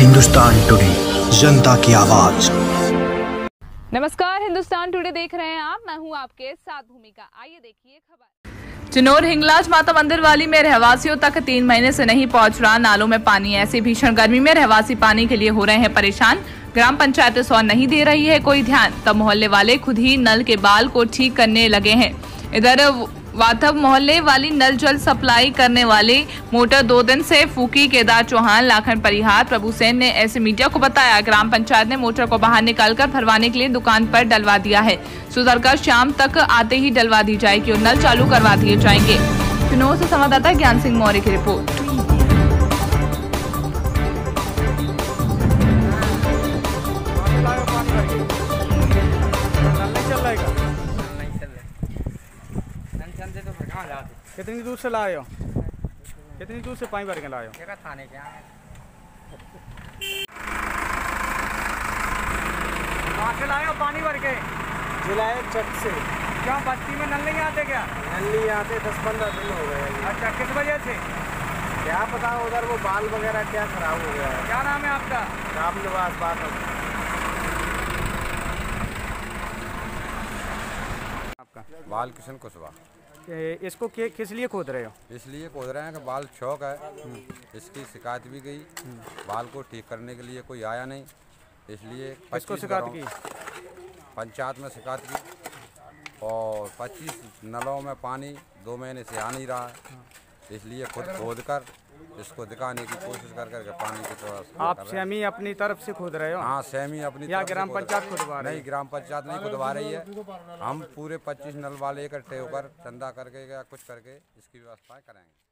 Hindustan today, जनता की आवाज। नमस्कार, हिंदुस्तान टुडे देख रहे हैं आप। मैं हूं आपके साथ भूमिका। आइए देखिए खबर। चीनौर हिंगलाज माता मंदिर वाली में रहवासियों तक 3 महीने से नहीं पहुंच रहा नालों में पानी। ऐसी भीषण गर्मी में रहवासी पानी के लिए हो रहे हैं परेशान। ग्राम पंचायत सौर नहीं दे रही है कोई ध्यान, तब मोहल्ले वाले खुद ही नल के बाल को ठीक करने लगे हैं। इधर वाथव मोहल्ले वाली नल जल सप्लाई करने वाली मोटर 2 दिन से फूकी। केदार चौहान, लाखन परिहार, प्रभुसेन ने ऐसे मीडिया को बताया। ग्राम पंचायत ने मोटर को बाहर निकालकर भरवाने के लिए दुकान पर डलवा दिया है। सुधरकर शाम तक आते ही डलवा दी जाएगी और नल चालू करवा दिए जाएंगे। चीनौर से संवाददाता ज्ञान सिंह मौर्य की रिपोर्ट। कितनी दूर से लाए हो? कितनी दूर से पानी भर के लाए हो? जगह थाने के आए कहाँ से लाए हो पानी भर के? जिलाए चक से। क्या बस्ती में नल नहीं आते? क्या नल नहीं आते? 10-15 दिन हो गए। अच्छा, किस वजह से? क्या पता, उधर वो बाल वगैरह क्या खराब हो गया है। क्या नाम है आपका? रामनिवास। बात आपका? बाल किशन कुशवाहा। इसको किस लिए खोद रहे हो? इसलिए खोद रहे हैं कि बाल शौक है। इसकी शिकायत भी गई, बाल को ठीक करने के लिए कोई आया नहीं, इसलिए इसको शिकायत की पंचायत में शिकायत की। और 25 नलों में पानी 2 महीने से आ नहीं रहा है, इसलिए खुद खोद कर इसको दिखाने की कोशिश कर करके पानी की तरफ। आप सेमी अपनी तरफ से खोद रहे हो? हाँ, सेमी अपनी तरफ। या ग्राम पंचायत खुदवा रही है? नहीं, ग्राम पंचायत नहीं खुदवा रही है। हम पूरे 25 नल वाले इकट्ठे होकर चंदा करके या कुछ करके इसकी व्यवस्था कराएंगे।